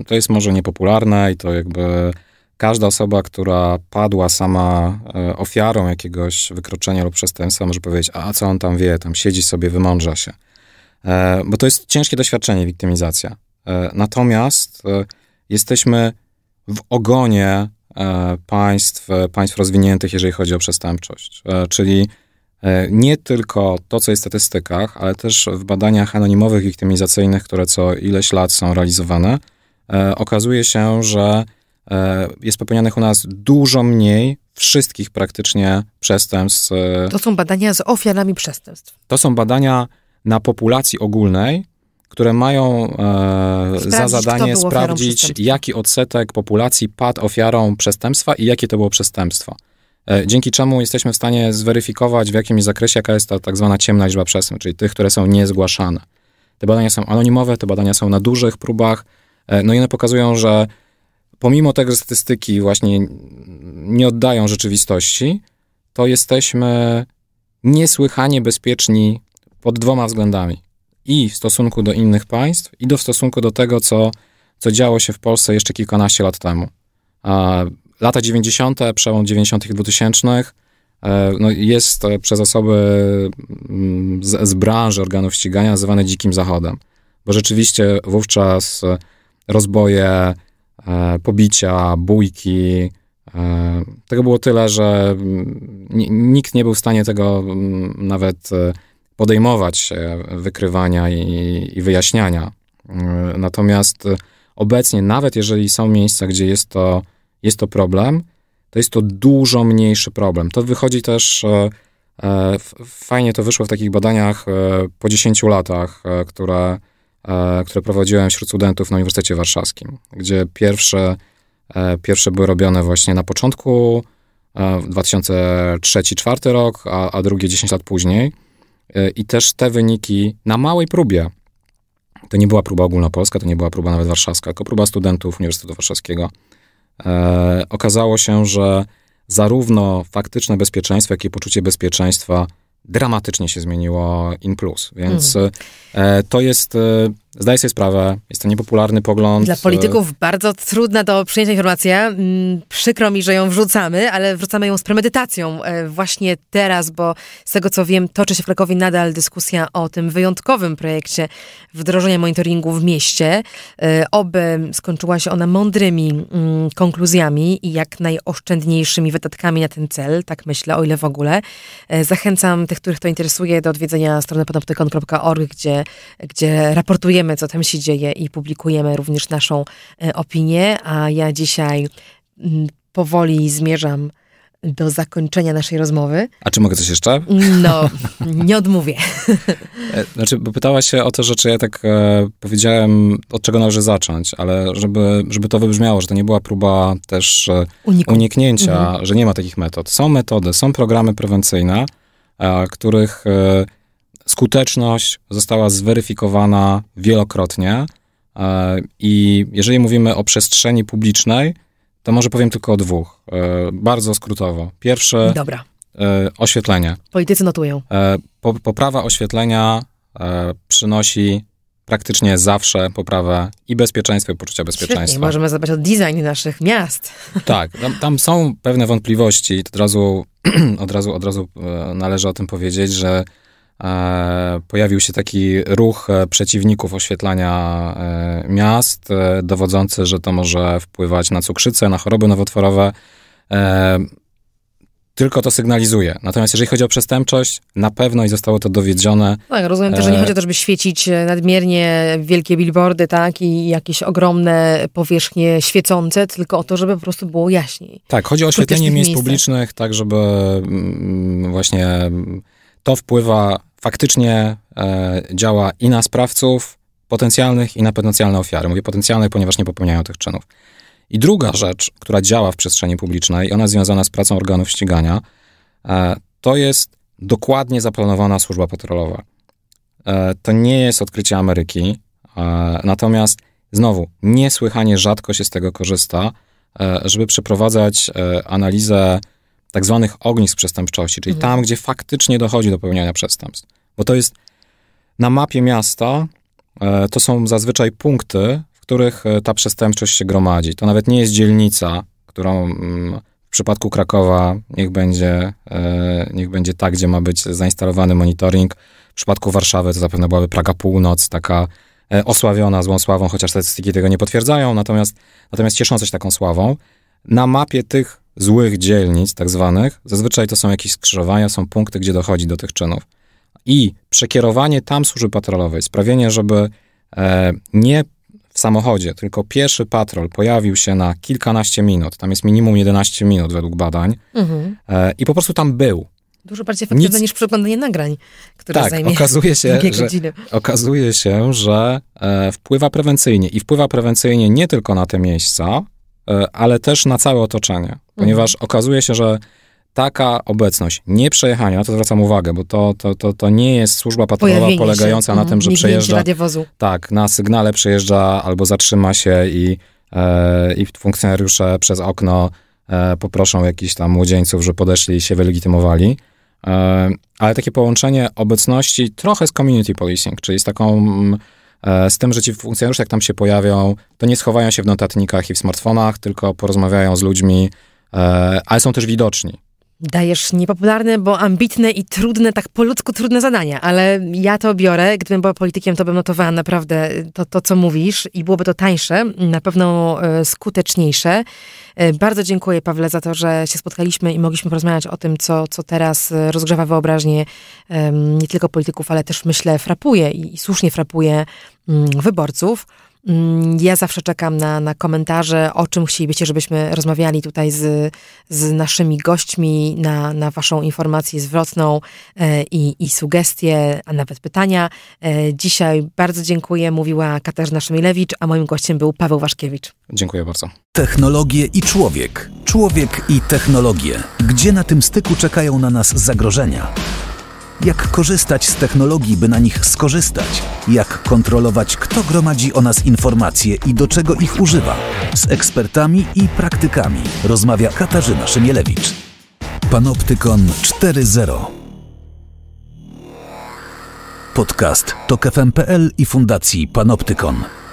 to jest może niepopularne i to jakby każda osoba, która padła sama ofiarą jakiegoś wykroczenia lub przestępstwa, może powiedzieć, a co on tam wie, tam siedzi sobie, wymądrza się. Bo to jest ciężkie doświadczenie, wiktymizacja. Natomiast jesteśmy w ogonie państw rozwiniętych, jeżeli chodzi o przestępczość. Czyli nie tylko to, co jest w statystykach, ale też w badaniach anonimowych, wiktymizacyjnych, które co ileś lat są realizowane, okazuje się, że jest popełnianych u nas dużo mniej wszystkich praktycznie przestępstw. To są badania z ofiarami przestępstw. To są badania na populacji ogólnej, które mają za zadanie sprawdzić, jaki odsetek populacji padł ofiarą przestępstwa i jakie to było przestępstwo. Dzięki czemu jesteśmy w stanie zweryfikować, w jakim zakresie, jaka jest ta tak zwana ciemna liczba przestępstw, czyli tych, które są niezgłaszane. Te badania są anonimowe, te badania są na dużych próbach, no i one pokazują, że pomimo tego, że statystyki właśnie nie oddają rzeczywistości, to jesteśmy niesłychanie bezpieczni pod dwoma względami. I w stosunku do innych państw, i w stosunku do tego, co działo się w Polsce jeszcze kilkanaście lat temu. Lata 90., przełom 90. i 2000. Jest przez osoby z branży organów ścigania nazywane dzikim zachodem. Bo rzeczywiście wówczas rozboje, pobicia, bójki, tego było tyle, że nikt nie był w stanie tego nawet podejmować wykrywania i wyjaśniania. Natomiast obecnie, nawet jeżeli są miejsca, gdzie jest to problem, to jest to dużo mniejszy problem. To wychodzi też, fajnie to wyszło w takich badaniach po 10 latach, które prowadziłem wśród studentów na Uniwersytecie Warszawskim, gdzie pierwsze były robione właśnie na początku, 2003-2004 rok, a drugie 10 lat później. I też te wyniki na małej próbie, to nie była próba ogólnopolska, to nie była próba nawet warszawska, tylko próba studentów Uniwersytetu Warszawskiego, okazało się, że zarówno faktyczne bezpieczeństwo, jak i poczucie bezpieczeństwa dramatycznie się zmieniło in plus. Więc to jest Zdaję sobie sprawę, jest to niepopularny pogląd. Dla polityków bardzo trudna do przyjęcia informacja. Przykro mi, że ją wrzucamy, ale wrzucamy ją z premedytacją właśnie teraz, bo z tego co wiem, toczy się w Krakowie nadal dyskusja o tym wyjątkowym projekcie wdrożenia monitoringu w mieście. Oby skończyła się ona mądrymi konkluzjami i jak najoszczędniejszymi wydatkami na ten cel, tak myślę, o ile w ogóle. Zachęcam tych, których to interesuje, do odwiedzenia strony panoptykon.org, gdzie raportujemy, co tam się dzieje i publikujemy również naszą opinię, a ja dzisiaj powoli zmierzam do zakończenia naszej rozmowy. A czy mogę coś jeszcze? No, nie odmówię. Znaczy, bo pytałaś się o te rzeczy, ja tak powiedziałem, od czego należy zacząć, ale żeby to wybrzmiało, że to nie była próba też uniknięcia, że nie ma takich metod. Są metody, są programy prewencyjne, których... skuteczność została zweryfikowana wielokrotnie i jeżeli mówimy o przestrzeni publicznej, to może powiem tylko o dwóch. Bardzo skrótowo. Pierwszy, oświetlenie. Politycy notują. Poprawa oświetlenia przynosi praktycznie zawsze poprawę i bezpieczeństwa, i poczucia bezpieczeństwa. Świetnie, możemy zadbać o design naszych miast. Tak, tam są pewne wątpliwości. Od razu należy o tym powiedzieć, że pojawił się taki ruch przeciwników oświetlania miast, dowodzący, że to może wpływać na cukrzycę, na choroby nowotworowe. Tylko to sygnalizuje. Natomiast jeżeli chodzi o przestępczość, na pewno i zostało to dowiedzione. Tak, rozumiem też, że nie chodzi o to, żeby świecić nadmiernie wielkie billboardy, tak, i jakieś ogromne powierzchnie świecące, tylko o to, żeby po prostu było jaśniej. Tak, chodzi o oświetlenie miejsc publicznych, tak, żeby właśnie... To wpływa, faktycznie działa i na sprawców potencjalnych, i na potencjalne ofiary. Mówię potencjalnych, ponieważ nie popełniają tych czynów. I druga rzecz, która działa w przestrzeni publicznej, ona związana z pracą organów ścigania, to jest dokładnie zaplanowana służba patrolowa. To nie jest odkrycie Ameryki, natomiast znowu, niesłychanie rzadko się z tego korzysta, żeby przeprowadzać analizę tak zwanych ognisk przestępczości, czyli tam, gdzie faktycznie dochodzi do popełniania przestępstw. Bo to jest na mapie miasta, to są zazwyczaj punkty, w których ta przestępczość się gromadzi. To nawet nie jest dzielnica, którą w przypadku Krakowa niech będzie tak, gdzie ma być zainstalowany monitoring. W przypadku Warszawy to zapewne byłaby Praga Północ, taka osławiona złą sławą, chociaż statystyki tego nie potwierdzają, natomiast ciesząca się taką sławą. Na mapie tych złych dzielnic, tak zwanych, zazwyczaj to są jakieś skrzyżowania, są punkty, gdzie dochodzi do tych czynów. I przekierowanie tam służby patrolowej, sprawienie, żeby nie w samochodzie, tylko pieszy patrol pojawił się na kilkanaście minut, tam jest minimum 11 minut według badań, i po prostu tam był. Dużo bardziej efektywne niż przeglądanie nagrań, które zajmie dwie godziny. Okazuje się, że wpływa prewencyjnie. I wpływa prewencyjnie nie tylko na te miejsca, ale też na całe otoczenie, ponieważ okazuje się, że taka obecność, nie przejechania, to zwracam uwagę, bo to nie jest służba patrolowa polegająca na tym, że przejeżdża, tak, na sygnale przejeżdża albo zatrzyma się i funkcjonariusze przez okno poproszą jakichś tam młodzieńców, że podeszli i się wylegitymowali, ale takie połączenie obecności trochę z community policing, czyli z tym, że ci funkcjonariusze, jak tam się pojawią, to nie schowają się w notatnikach i w smartfonach, tylko porozmawiają z ludźmi, ale są też widoczni. Dajesz niepopularne, bo ambitne i trudne, tak po ludzku trudne zadania, ale ja to biorę. Gdybym była politykiem, to bym notowała naprawdę to, co mówisz i byłoby to tańsze, na pewno skuteczniejsze. Bardzo dziękuję, Pawle, za to, że się spotkaliśmy i mogliśmy porozmawiać o tym, co teraz rozgrzewa wyobraźnię nie tylko polityków, ale też, myślę, frapuje i słusznie frapuje wyborców. Ja zawsze czekam na komentarze, o czym chcielibyście, żebyśmy rozmawiali tutaj z naszymi gośćmi, na waszą informację zwrotną i sugestie, a nawet pytania. Dzisiaj bardzo dziękuję, mówiła Katarzyna Szymielewicz, a moim gościem był Paweł Waszkiewicz. Dziękuję bardzo. Technologie i człowiek. Człowiek i technologie. Gdzie na tym styku czekają na nas zagrożenia? Jak korzystać z technologii, by na nich skorzystać? Jak kontrolować, kto gromadzi o nas informacje i do czego ich używa? Z ekspertami i praktykami rozmawia Katarzyna Szymielewicz. Panoptykon 4.0 Podcast TokFM.pl i Fundacji Panoptykon.